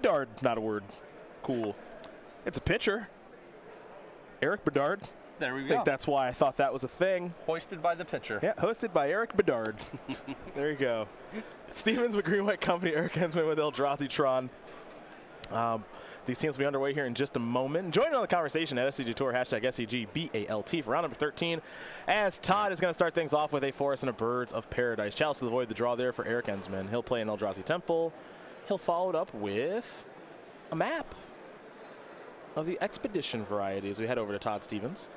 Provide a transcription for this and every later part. Bedard, not a word. Cool. It's a pitcher. Eric Bedard. There we go. I think that's why I thought that was a thing. Hoisted by the pitcher. Yeah, hosted by Eric Bedard. There you go. Stevens with Green White Company, Eric Enzmann with Eldrazi Tron. These teams will be underway here in just a moment. Join me on the conversation at SCG Tour, hashtag SCG BALT for round number 13, as Todd is going to start things off with a Forest and a Birds of Paradise. Chalice to the Void, the draw there for Eric Enzmann. He'll play an Eldrazi Temple. He'll follow it up with a map of the Expedition variety as we head over to Todd Stevens.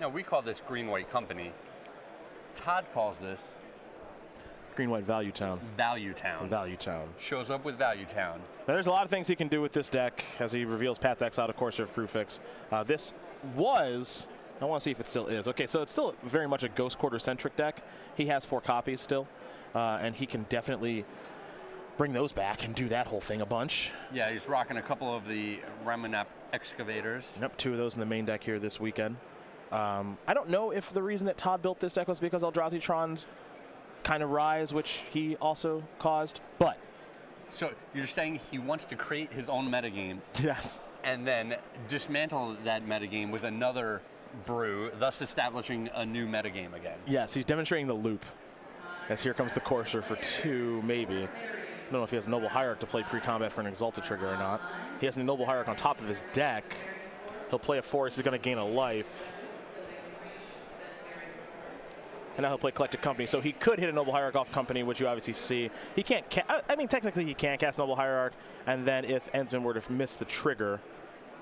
Now, we call this Green White Company. Todd calls this Green White Value Town. Value Town. Value Town. Shows up with Value Town. Now, there's a lot of things he can do with this deck as he reveals Path to Exile, Courser of Kruphix. This was, I want to see if it still is. Okay, so it's still very much a Ghost Quarter centric deck. He has 4 copies still, and he can definitely bring those back and do that whole thing a bunch. Yeah, he's rocking a couple of the Ramunap Excavators. Yep, 2 of those in the main deck here this weekend. I don't know if the reason that Todd built this deck was because Eldrazi Tron's kind of rise, which he also caused, but. So you're saying he wants to create his own metagame. Yes. And then dismantle that metagame with another brew, thus establishing a new metagame again. Yes, he's demonstrating the loop. As here comes the Courser for 2, maybe. I don't know if he has Noble Hierarch to play pre-combat for an Exalted trigger or not. He has a Noble Hierarch on top of his deck. He'll play a Forest, he's gonna gain a life. And now he'll play Collected Company. So he could hit a Noble Hierarch off Company, which you obviously see. He can't, I mean, technically he can cast Noble Hierarch, and then if Enzmann were to miss the trigger,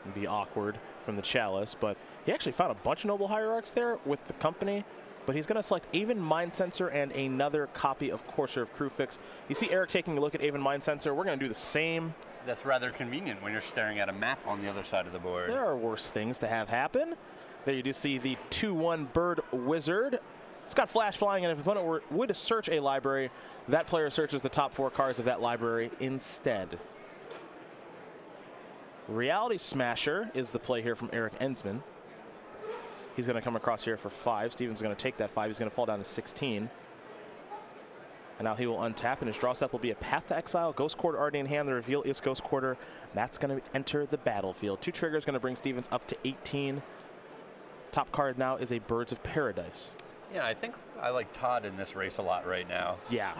it'd be awkward from the Chalice, but he actually found a bunch of Noble Hierarchs there with the Company, but he's gonna select Aven Mindcensor and another copy of Courser of Kruphix. You see Eric taking a look at Aven Mindcensor. We're gonna do the same. That's rather convenient when you're staring at a map on the other side of the board. There are worse things to have happen. There you do see the 2-1 Bird Wizard. It's got flash flying, and if an opponent would search a library, that player searches the top 4 cards of that library instead. Reality Smasher is the play here from Eric Enzmann. He's going to come across here for 5. Stevens is going to take that 5. He's going to fall down to 16. And now he will untap, and his draw step will be a Path to Exile, Ghost Quarter already in hand. The reveal is Ghost Quarter, and that's going to enter the battlefield. 2 triggers going to bring Stevens up to 18. Top card now is a Birds of Paradise. Yeah, I think I like Todd in this race a lot right now. Yeah.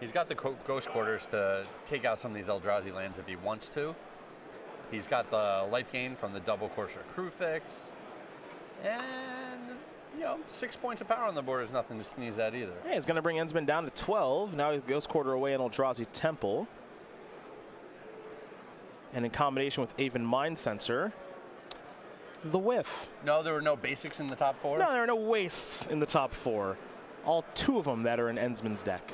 He's got the Ghost Quarters to take out some of these Eldrazi lands if he wants to. He's got the life gain from the double Courser of Kruphix. And, you know, 6 points of power on the board is nothing to sneeze at either. Yeah, he's going to bring Enzmann down to 12. Now he goes quarter away in Eldrazi Temple. And in combination with Aven Mindcensor, the whiff. No, there were no basics in the top 4? No, there are no wastes in the top 4. All 2 of them that are in Enzmann's deck.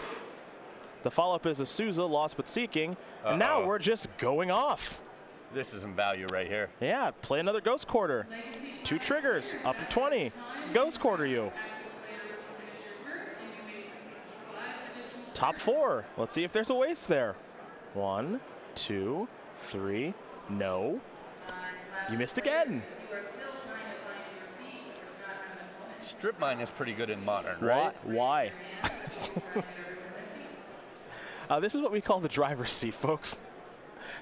The follow-up is Azusa, Lost But Seeking, and now we're just going off. This is some value right here. Yeah, play another Ghost Quarter. 2 triggers, up to 20. Ghost Quarter you. Top 4. Let's see if there's a waste there. 1, 2, 3, no. You missed again. Strip mine is pretty good in Modern, right? Why? This is what we call the driver's seat, folks.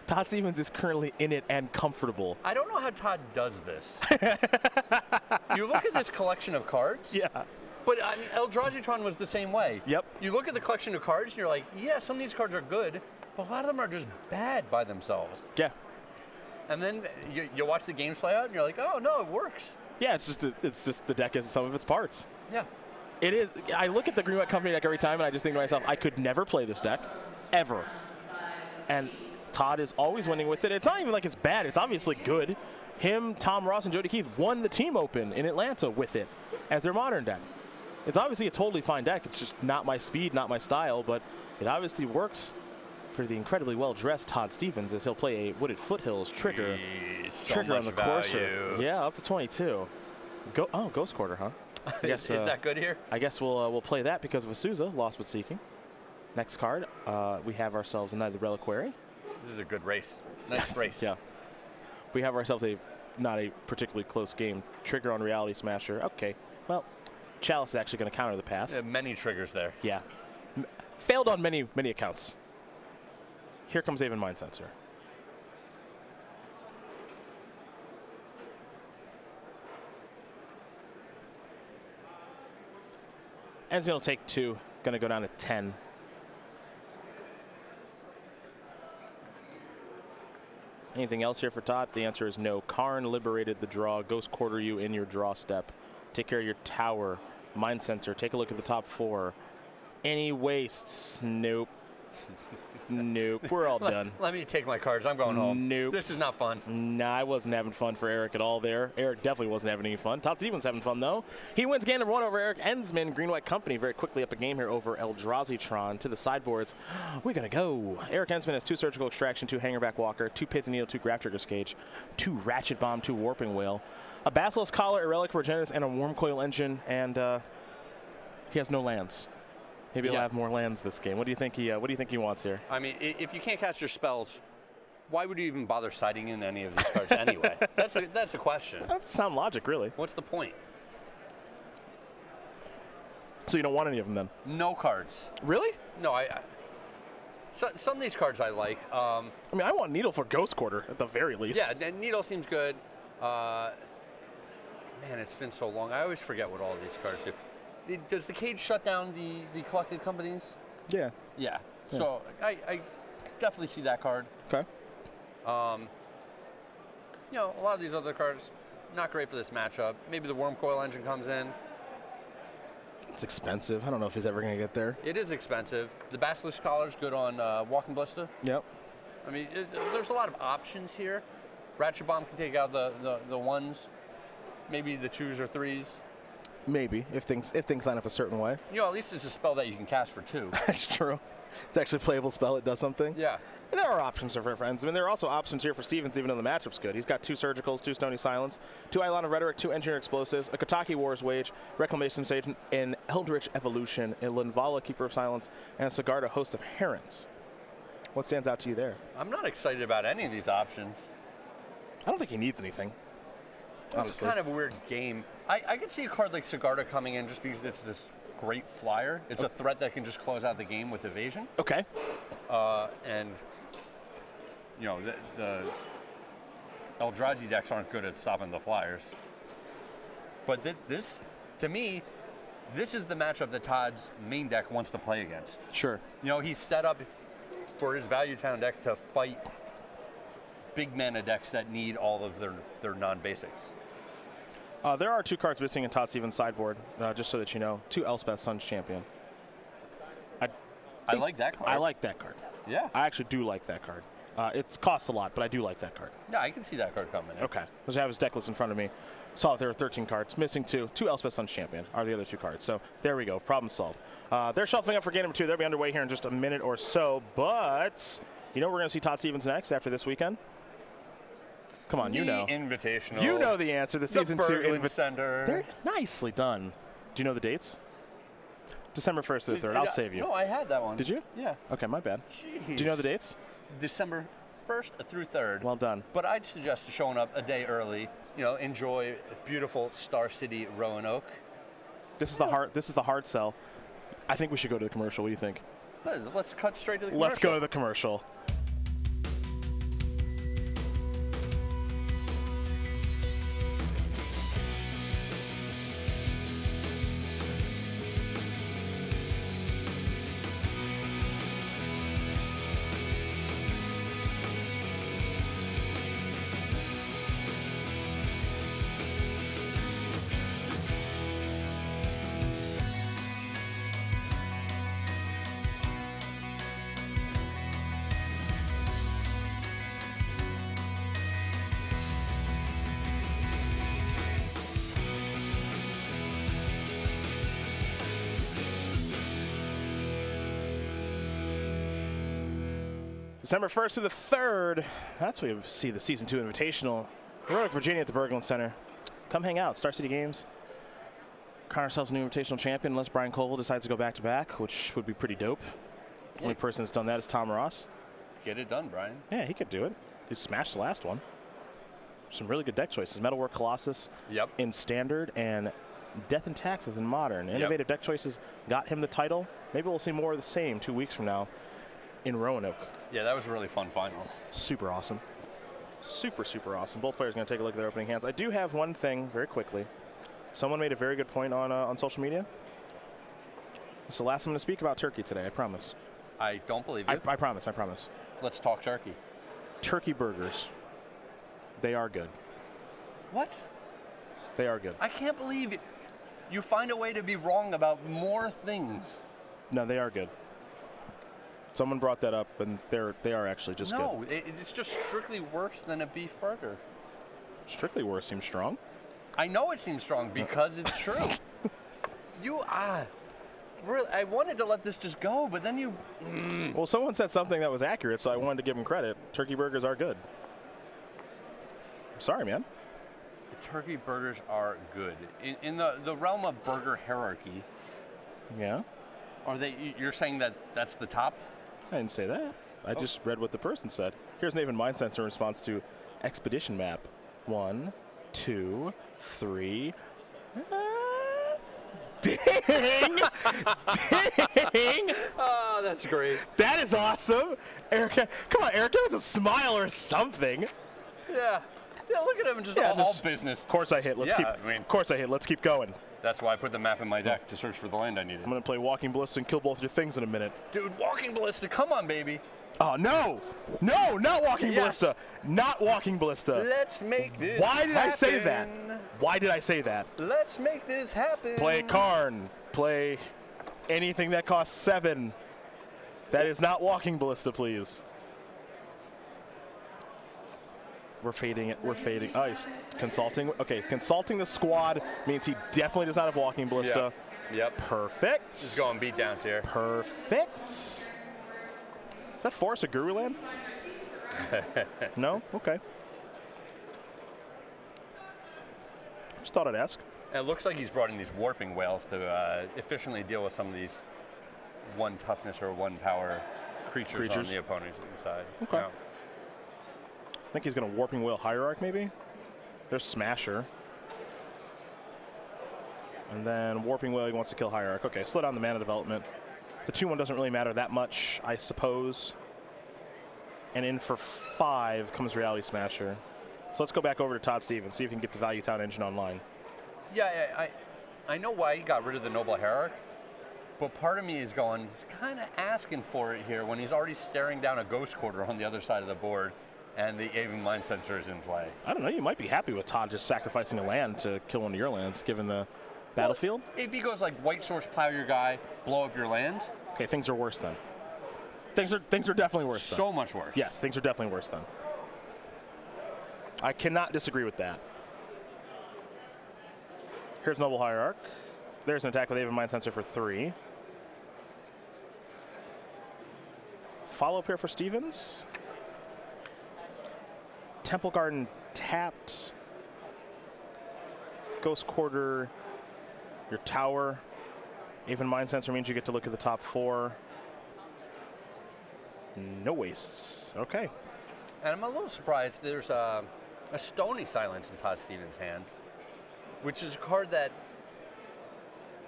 Todd Stevens is currently in it and comfortable. I don't know how Todd does this. You look at this collection of cards. Yeah. But I mean, Eldrazi Tron was the same way. Yep. You look at the collection of cards and you're like, yeah, some of these cards are good, but a lot of them are just bad by themselves. Yeah. And then you watch the games play out, and you're like, "Oh no, it works." Yeah, it's just the deck is the sum of its parts. Yeah, it is. I look at the Green White Company deck every time, and I just think to myself, I could never play this deck, ever. And Todd is always winning with it. It's not even like it's bad. It's obviously good. Him, Tom Ross, and Jody Keith won the Team Open in Atlanta with it as their Modern deck. It's obviously a totally fine deck. It's just not my speed, not my style, but it obviously works for the incredibly well-dressed Todd Stevens as he'll play a Wooded Foothills trigger. Jeez, so trigger on the Courser. Yeah, up to 22. Ghost Quarter, huh? I guess, is that good here? I guess we'll play that because of Azusa, Lost But Seeking. Next card, we have ourselves another Reliquary. This is a good race. Nice race. Yeah. We have ourselves not a particularly close game. Trigger on Reality Smasher. Okay. Well, Chalice is actually going to counter the path. Many triggers there. Yeah. Failed on many accounts. Here comes Aven Mindcensor. Enzmann will take 2. Going to go down to 10. Anything else here for Todd? The answer is no. Karn liberated the draw. Ghost Quarter you in your draw step. Take care of your tower. Mindcensor. Take a look at the top 4. Any wastes? Nope. Nope. We're all done. Let me take my cards. I'm going home. Nope. This is not fun. Nah, I wasn't having fun for Eric at all there. Eric definitely wasn't having any fun. Todd Stevens having fun, though. He wins game number 1 over Eric Enzmann. Green White Company very quickly up a game here over Eldrazi Tron. To the sideboards. We're going to go. Eric Enzmann has 2 Surgical Extraction, 2 Hangerback Walker, 2 Pithing Needle, 2 Graft Trigger's Cage, 2 Ratchet Bomb, 2 Warping Wail, a Basilisk Collar, a Relic Regenesis, and a Worm Coil Engine. And he has no lands. Maybe he'll have more lands this game. What do you think he? What do you think he wants here? I mean, if you can't cast your spells, why would you even bother siding in any of these cards anyway? That's a question. That's sound logic, really. What's the point? So you don't want any of them then? No cards. Really? No, some of these cards I like. I mean, I want Needle for Ghost Quarter at the very least. Yeah, Needle seems good. Man, it's been so long. I always forget what all of these cards do. Does the cage shut down the collected companies? Yeah. Yeah. So I definitely see that card. Okay. You know, a lot of these other cards, not great for this matchup. Maybe the Worm Coil Engine comes in. It's expensive. I don't know if he's ever going to get there. It is expensive. The Basilisk Collar's good on Walking Ballista. Yep. I mean, there's a lot of options here. Ratchet Bomb can take out the ones, maybe the 2s or 3s. Maybe, if things line up a certain way. You know, at least it's a spell that you can cast for 2. That's true. It's actually a playable spell. It does something. Yeah. And there are options for friends. I mean, there are also options here for Stevens, even though the matchup's good. He's got 2 Surgicals, 2 Stony Silence, 2 Island of Rhetoric, 2 Engineer Explosives, a Kataki War's Wage, Reclamation Sage, an Eldritch Evolution, a Linvala Keeper of Silence, and a Sigarda Host of Herons. What stands out to you there? I'm not excited about any of these options. I don't think he needs anything. It's kind of a weird game. I could see a card like Sigarda coming in just because it's this great flyer. It's a threat that can just close out the game with evasion. Okay. And, you know, the Eldrazi decks aren't good at stopping the flyers. But this, to me, this is the matchup that Todd's main deck wants to play against. Sure. You know, he's set up for his Value Town deck to fight big mana decks that need all of their non-basics. There are 2 cards missing in Todd Stevens' sideboard, just so that you know. 2 Elspeth, Sun's Champion. I like that card. I like that card. Yeah. I actually do like that card. It costs a lot, but I do like that card. Yeah, I can see that card coming in. Okay. Because I have his deck list in front of me. Saw that there were 13 cards. Missing 2. 2 Elspeth, Sun's Champion are the other 2 cards. So there we go. Problem solved. They're shuffling up for game number 2. They'll be underway here in just a minute or so. But you know what we're going to see Todd Stevens next after this weekend? Come on, you know. Invitational. You know the answer. The season 2 Center. They're nicely done. Do you know the dates? December 1st to the 3rd. I'll save you. No, I had that one. Did you? Yeah. Okay, my bad. Jeez. Do you know the dates? December 1st through 3rd. Well done. But I'd suggest showing up a day early. You know, enjoy beautiful Star City, Roanoke. This is the hard. This is the hard sell. I think we should go to the commercial. What do you think? Let's cut straight to the commercial. Let's go to the commercial. December 1st to the 3rd, that's where you see the Season 2 Invitational. Roanoke, Virginia at the Berglund Center. Come hang out, Star City Games. Crown ourselves a new Invitational champion unless Brian Colville decides to go back-to-back, which would be pretty dope. The only person that's done that is Tom Ross. Get it done, Brian. Yeah, he could do it. He smashed the last one. Some really good deck choices. Metalwork Colossus in Standard and Death and Taxes in Modern. Innovative deck choices got him the title. Maybe we'll see more of the same 2 weeks from now in Roanoke. Yeah, that was a really fun finals. Super awesome. Super, super awesome. Both players are going to take a look at their opening hands. I do have one thing very quickly. Someone made a very good point on social media. It's the last I'm going to speak about Turkey today, I promise. I don't believe you. I promise, I promise. Let's talk turkey. Turkey burgers. They are good. What? They are good. I can't believe it. You find a way to be wrong about more things. No, they are good. Someone brought that up, and they are actually just good. No, it's just strictly worse than a beef burger. Strictly worse seems strong. I know it seems strong because it's true. Really, I wanted to let this just go, but then you... Well, someone said something that was accurate, so I wanted to give them credit. Turkey burgers are good. I'm sorry, man. Turkey burgers are good. In the realm of burger hierarchy... Yeah? Are they? You're saying that that's the top? I didn't say that. I just read what the person said. Here's an Aven Mindcensor in response to Expedition Map. 1, 2, 3... Ding! Ding! Oh, that's great. That is awesome. Erica, come on, Eric, give us a smile or something. Yeah. Yeah, look at him, just all business. Of course I hit. Of course I hit. Let's keep going. That's why I put the map in my deck to search for the land I needed. I'm going to play Walking Ballista and kill both your things in a minute. Dude, Walking Ballista, come on, baby. Oh, no. No, not Walking Ballista. Not Walking Ballista. Let's make this happen. Why did I say that? Why did I say that? Let's make this happen. Play Karn. Play anything that costs 7. That is not Walking Ballista, please. We're fading it. We're fading. Oh, he's consulting. Okay, consulting the squad means he definitely does not have Walking Ballista. Yep. Perfect. He's going beat downs here. Perfect. Is that Forest of Guru Land? No? Okay. Just thought I'd ask. It looks like he's brought in these warping whales to efficiently deal with some of these one toughness or one power creatures on the opponent's side. Okay. No. I think he's going to Warping Wail Hierarch, maybe? There's Smasher. And then Warping Wail, he wants to kill Hierarch. Okay, slow down the mana development. The 2-1 doesn't really matter that much, I suppose. And in for 5 comes Reality Smasher. So let's go back over to Todd Stevens, see if he can get the Value Town engine online. Yeah, I know why he got rid of the Noble Hierarch, but part of me is going, he's kind of asking for it here when he's already staring down a Ghost Quarter on the other side of the board and the Aven Mindcensor is in play. I don't know, you might be happy with Todd just sacrificing a land to kill one of your lands, given the battlefield? Well, if he goes like White Source, plow your guy, blow up your land. Okay, things are worse then. Things are definitely worse then. So much worse. Yes, things are definitely worse then. I cannot disagree with that. Here's Noble Hierarch. There's an attack with Aven Mindcensor for 3. Follow-up here for Stevens. Temple Garden tapped. Ghost Quarter, your tower. Aven Mindcensor means you get to look at the top 4. No wastes. Okay. And I'm a little surprised there's a Stony Silence in Todd Stevens' hand, which is a card that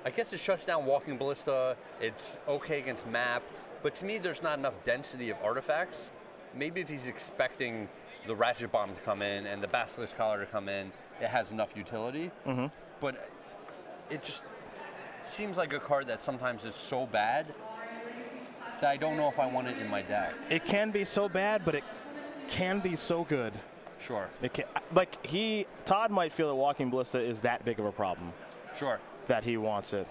I guess it shuts down Walking Ballista. It's okay against map, but to me there's not enough density of artifacts. Maybe if he's expecting the Ratchet Bomb to come in and the Basilisk Collar to come in, it has enough utility. Mm-hmm. But it just seems like a card that sometimes is so bad that I don't know if I want it in my deck. It can be so bad, but it can be so good. Sure. It can, like Todd might feel that Walking Ballista is that big of a problem. Sure. That he wants it.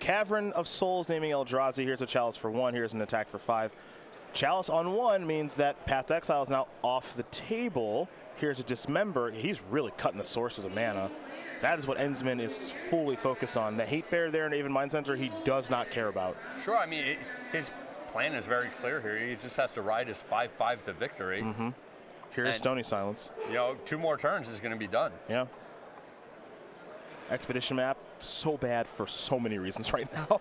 Cavern of Souls naming Eldrazi. Here's a Chalice for 1. Here's an attack for 5. Chalice on 1 means that Path to Exile is now off the table. Here's a Dismember. He's really cutting the sources of mana. That is what Enzmann is fully focused on. The Hate Bear there in Aven Mindcensor, he does not care about. Sure, I mean, his plan is very clear here. He just has to ride his 5/5 to victory. Mm-hmm. Here's Stony Silence. You know, 2 more turns is going to be done. Yeah. Expedition Map, so bad for so many reasons right now.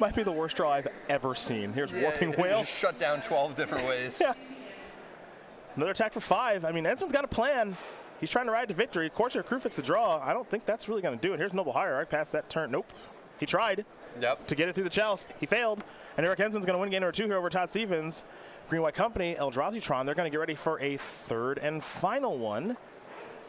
Might be the worst draw I've ever seen. Here's Warping Wail. Shut down 12 different ways. Yeah. Another attack for 5. I mean, Enzmann's got a plan. He's trying to ride to victory. Courser of Kruphix the draw. I don't think that's really going to do it. Here's Noble Hierarch. Pass that turn. Nope. He tried to get it through the chalice. He failed. And Eric Enzmann's going to win game number 2 here over Todd Stevens. Green White Company, Eldrazi Tron, they're going to get ready for a third and final one.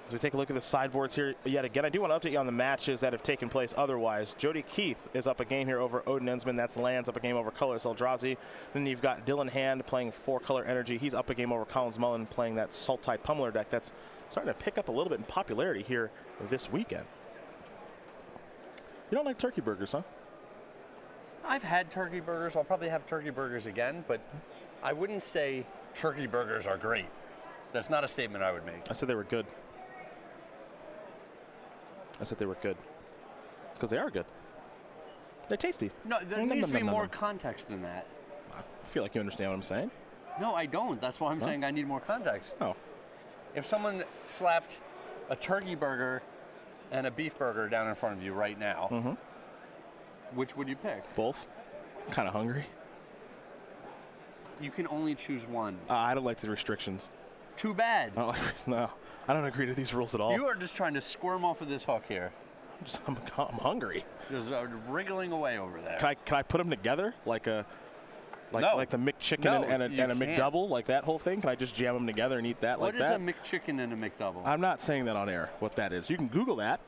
As we take a look at the sideboards here yet again, I do want to update you on the matches that have taken place otherwise. Jody Keith is up a game here over Odin Enzmann. That's lands, up a game over colors, Eldrazi. Then you've got Dylan Hand playing 4-color energy. He's up a game over Collins Mullen playing that Sultai Pummeler deck that's starting to pick up a little bit in popularity here this weekend. You don't like turkey burgers, huh? I've had turkey burgers. I'll probably have turkey burgers again, but I wouldn't say turkey burgers are great. That's not a statement I would make. I said they were good. I said they were good, because they are good. They're tasty. No, there needs to be more context than that. I feel like you understand what I'm saying. No, I don't. That's why I'm saying I need more context. Oh. If someone slapped a turkey burger and a beef burger down in front of you right now, which would you pick? Both. Kind of hungry. You can only choose one. I don't like the restrictions. Too bad. I don't like, no. I don't agree to these rules at all. You are just trying to squirm off of this hook here. I'm hungry. Just wriggling away over there. Can I put them together like a like the McChicken and a McDouble, like that whole thing? Can I just jam them together and eat that like that? What is a McChicken and a McDouble? I'm not saying that on air. What that is, you can Google that.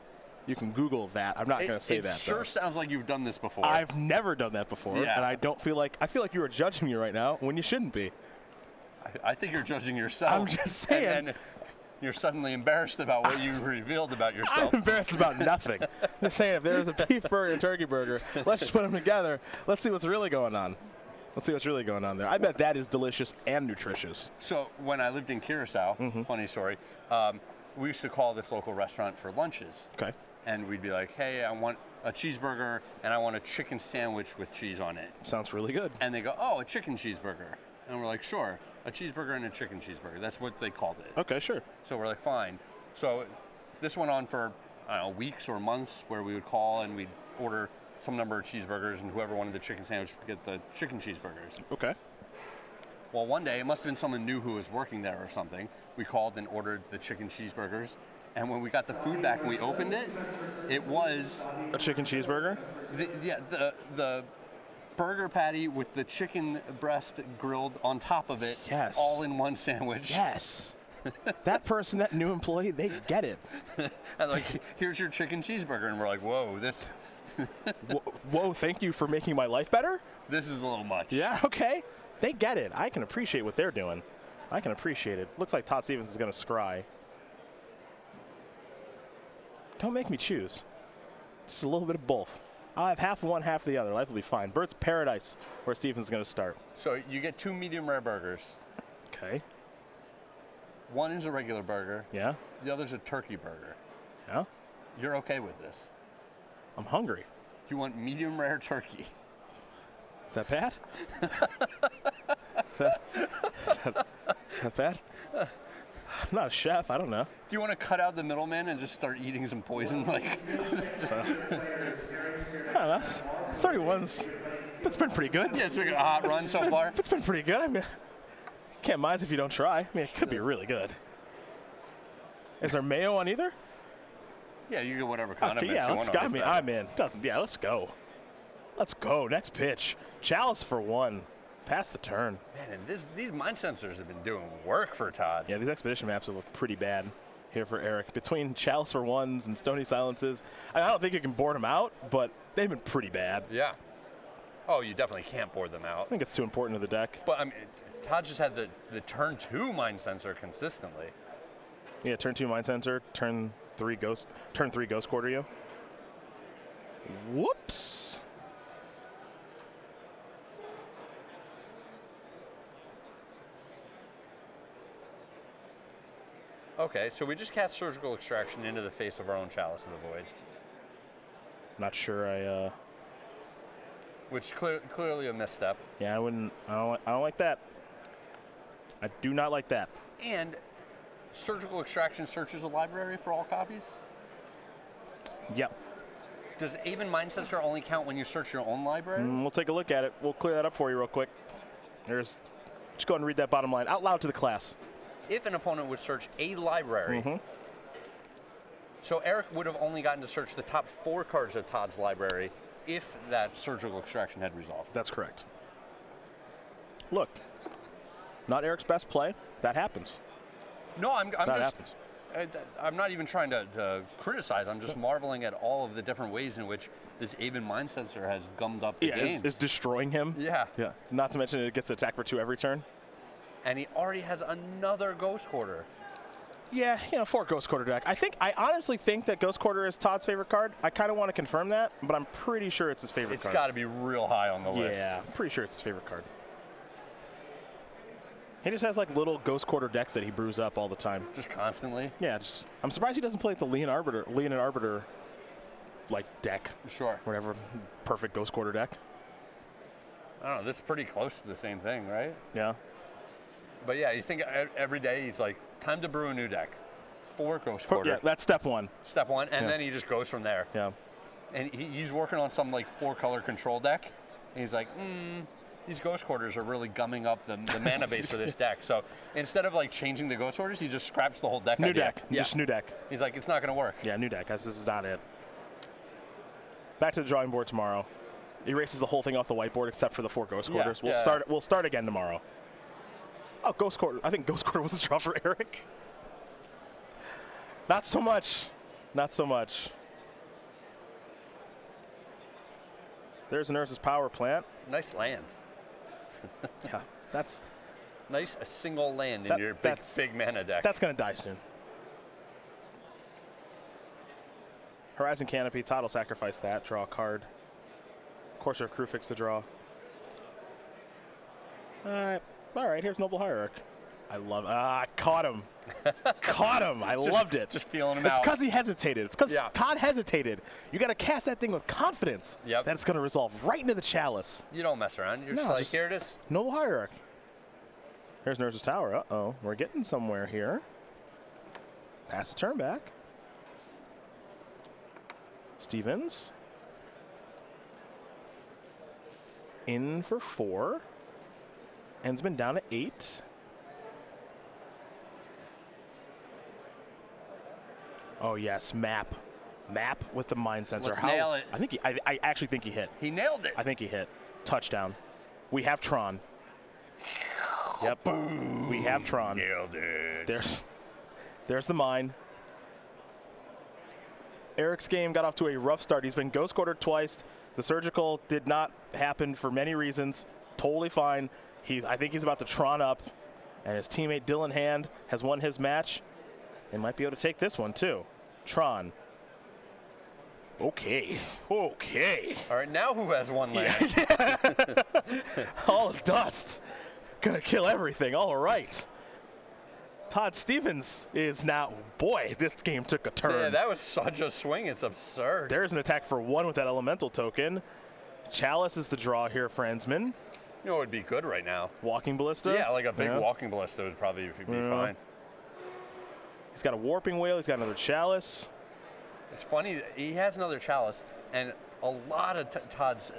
You can Google that. I'm not going to say that. It sure sounds like you've done this before. I've never done that before, and I don't feel like you are judging me right now when you shouldn't be. I think you're judging yourself. I'm just saying. And you're suddenly embarrassed about what you revealed about yourself. I'm embarrassed about nothing. I'm just saying, if there's a beef burger and a turkey burger, let's just put them together. Let's see what's really going on. Let's see what's really going on there. I bet that is delicious and nutritious. So when I lived in Curacao, funny story, we used to call this local restaurant for lunches. Okay. And we'd be like, hey, I want a cheeseburger and I want a chicken sandwich with cheese on it. Sounds really good. And they go, oh, a chicken cheeseburger. And we're like, sure. A cheeseburger and a chicken cheeseburger. That's what they called it. Okay, sure. So we're like, fine. So this went on for, I don't know, weeks or months where we would call and we'd order some number of cheeseburgers and whoever wanted the chicken sandwich would get the chicken cheeseburgers. Okay. Well, one day, it must have been someone new who was working there or something. We called and ordered the chicken cheeseburgers. And when we got the food back and we opened it, it was... a chicken cheeseburger? The burger patty with the chicken breast grilled on top of it, all in one sandwich. Yes. That person, that new employee, they get it. And like, here's your chicken cheeseburger, and we're like, whoa, this. Whoa, thank you for making my life better. This is a little much. Yeah. Okay. They get it. I can appreciate what they're doing. I can appreciate it. Looks like Todd Stevens is going to scry. Don't make me choose. Just a little bit of both. I'll have half one, half the other. Life will be fine. Bird's Paradise, where Stevens is going to start. So you get 2 medium rare burgers. Okay. One is a regular burger. Yeah. The other's a turkey burger. Yeah. You're okay with this? I'm hungry. You want medium rare turkey. Is that bad? Is that bad? I'm not a chef. I don't know. Do you want to cut out the middleman and just start eating some poison? Like, I don't know. 31's. It's been pretty good. Yeah, it's been a hot run so far. It's been pretty good. I mean, you can't mind if you don't try. I mean, it could be really good. Is there mayo on either? Yeah, you get whatever condiments you want. Yeah, I'm in. Yeah, let's go. Let's go. Next pitch. Chalice for 1. Pass the turn. Man, and these mind sensors have been doing work for Todd. Yeah, these expedition maps have looked pretty bad here for Eric. Between Chalice for 1s and Stony Silences, I don't think you can board them out, but they've been pretty bad. Yeah. Oh, you definitely can't board them out. I think it's too important to the deck. But, I mean, Todd just had the turn 2 mind sensor consistently. Yeah, turn 2 mind sensor, turn 3 ghost, ghost quarter you. Whoops. Okay, so we just cast Surgical Extraction into the face of our own Chalice of the Void. Not sure I... Which clearly a misstep. Yeah, I wouldn't... I don't like that. I do not like that. And Surgical Extraction searches a library for all copies? Yep. Does Aven Mindcensor only count when you search your own library? We'll take a look at it. We'll clear that up for you real quick. There's... Just go ahead and read that bottom line out loud to the class. If an opponent would search a library, so Eric would have only gotten to search the top 4 cards of Todd's library if that Surgical Extraction had resolved. That's correct. Looked. Not Eric's best play. That happens. No, I'm not even trying to criticize. I'm just marveling at all of the different ways in which this Aven Mindcensor has gummed up the game. Yeah, it's destroying him. Yeah. Yeah. Not to mention it gets attacked for 2 every turn. And he already has another Ghost Quarter. Yeah, you know, for Ghost Quarter deck. I honestly think that Ghost Quarter is Todd's favorite card. I kind of want to confirm that, but I'm pretty sure it's his favorite card. It's got to be real high on the list. Yeah, I'm pretty sure it's his favorite card. He just has like little Ghost Quarter decks that he brews up all the time. Just constantly? Yeah, just, I'm surprised he doesn't play with the Leon and Arbiter like deck. Sure. Whatever, perfect Ghost Quarter deck. I don't know, this is pretty close to the same thing, right? Yeah. But yeah, you think every day he's like, time to brew a new deck. For Ghost Quarter. Yeah, that's step one. Step one, and then he just goes from there. Yeah. And he's working on some like 4-color control deck, and he's like, these Ghost Quarters are really gumming up the mana base for this deck. So instead of like changing the Ghost Quarters, he just scraps the whole deck. New deck, just new deck. He's like, it's not going to work. Yeah, new deck. This is not it. Back to the drawing board tomorrow. Erases the whole thing off the whiteboard except for the 4 Ghost Quarters. Yeah, we'll start again tomorrow. Oh, Ghost Quarter. I think Ghost Quarter was a draw for Eric. Not so much. Not so much. There's an Urza's Power Plant. Nice land. Yeah, that's... Nice, a single land in your big mana deck. That's going to die soon. Horizon Canopy. Todd will sacrifice that. Draw a card. Courser of Kruphix to draw. All right. All right, here's Noble Hierarch. I love it. Ah, caught him. Caught him. I loved it. Just feeling him out. It's because he hesitated. It's because Todd hesitated. You got to cast that thing with confidence that it's going to resolve right into the chalice. You don't mess around. You're just like, here it is. Noble Hierarch. Here's Nurse's Tower. Uh-oh. We're getting somewhere here. Pass the turn back. Stevens. In for 4. Enzmann down at 8. Oh yes, Map. Map with the Mindcensor. Let's nail it. I actually think he hit. He nailed it. I think he hit. Touchdown. We have Tron. Yep. Boom. We have Tron. Nailed it. There's the mine. Eric's game got off to a rough start. He's been Ghost Quartered twice. The Surgical did not happen for many reasons. Totally fine. I think he's about to Tron up, and his teammate Dylan Hand has won his match and might be able to take this one, too. Tron. Okay. Okay. All right, now who has one land? Yeah. All is dust. Gonna kill everything. All right. Todd Stevens is now, boy, this game took a turn. Yeah, that was such a swing. It's absurd. There's an attack for 1 with that elemental token. Chalice is the draw here for Enzmann. You know it would be good right now? Walking Ballista? Yeah, like a big Walking Ballista would probably be fine. He's got a Warping Wail. He's got another Chalice. It's funny. He has another Chalice, and a lot of Todd's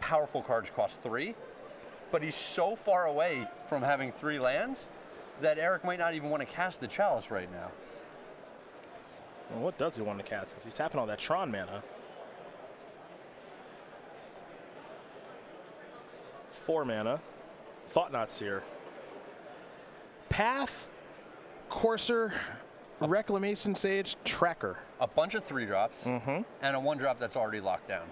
powerful cards cost 3, but he's so far away from having 3 lands that Eric might not even want to cast the Chalice right now. Well, what does he want to cast? Because he's tapping all that Tron mana. 4 mana. Thoughtnot Seer. Path, Courser, Reclamation Sage, Tracker. A bunch of 3-drops and a 1-drop that's already locked down.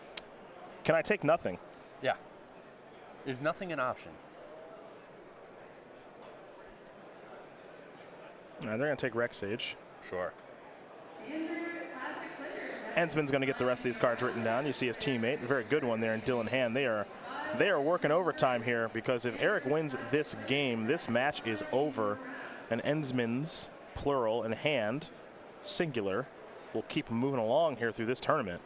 Can I take nothing? Yeah. Is nothing an option? No, they're going to take Rex Sage. Sure. Enzmann's going to get the rest of these cards written down. You see his teammate, a very good one there in Dylan Hand. They are working overtime here because if Eric wins this game, this match is over. And Enzmann's, plural, and Hand, singular, will keep moving along here through this tournament.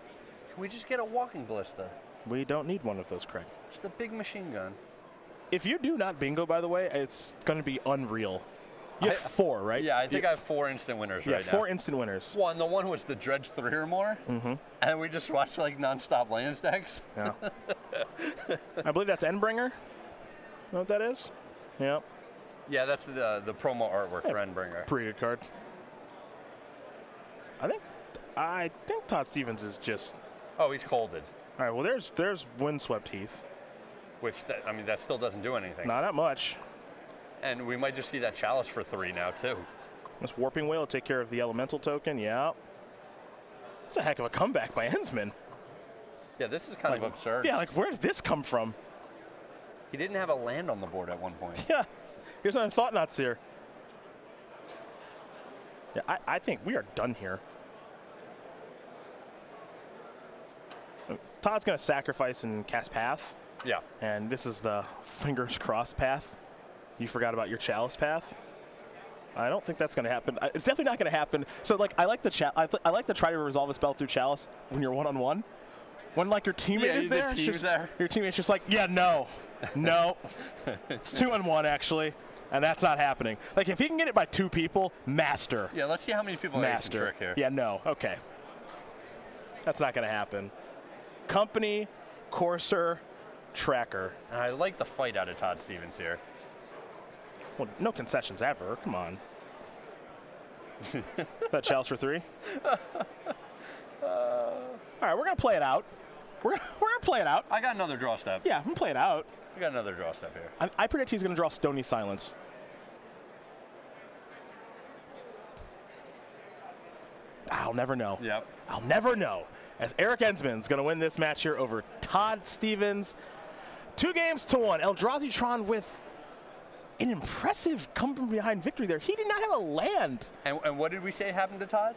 Can we just get a Walking Ballista? We don't need one of those, Craig. Just a big machine gun. If you do not bingo, by the way, it's going to be unreal. You have 4, right? Yeah, I think I have 4 instant winners right now. 4 instant winners. One, the one was the Dredge 3 or more, and we just watched like nonstop lands decks. Yeah. I believe that's Endbringer. Know what that is? Yeah. Yeah, that's the promo artwork for Endbringer. Pretty good card. I think Todd Stevens is just. Oh, he's colded. All right, well, there's Windswept Heath. Which, I mean, that still doesn't do anything. Not that much. And we might just see that Chalice for 3 now, too. This Warping Wail will take care of the Elemental token, yeah. That's a heck of a comeback by Enzmann. Yeah, this is kind of absurd. Yeah, like, where did this come from? He didn't have a land on the board at one point. Yeah. Here's another Thought Knots here. Yeah, I think we are done here. Todd's going to sacrifice and cast Path. Yeah. And this is the fingers crossed Path. You forgot about your Chalice Path. I don't think that's going to happen. It's definitely not going to happen. So, like, I like to try to resolve a spell through Chalice when you're one-on-one. When, like, your teammate is there, your teammate's just like, yeah, no, no. It's 2-on-1, actually, and that's not happening. Like, if he can get it by 2 people, master. Yeah, let's see how many people master trick here. Yeah, no, okay. That's not going to happen. Company, Courser, Tracker. I like the fight out of Todd Stevens here. Well, no concessions ever. Come on. That Chalice for 3? All right, we're going to play it out. We're going to play it out. I got another draw step. Yeah, I'm going to play it out. I got another draw step here. I predict he's going to draw Stony Silence. I'll never know. Yep. I'll never know. As Eric Enzmann's going to win this match here over Todd Stevens. 2-1. Eldrazi Tron with an impressive come-from-behind victory there. He did not have a land. And what did we say happened to Todd?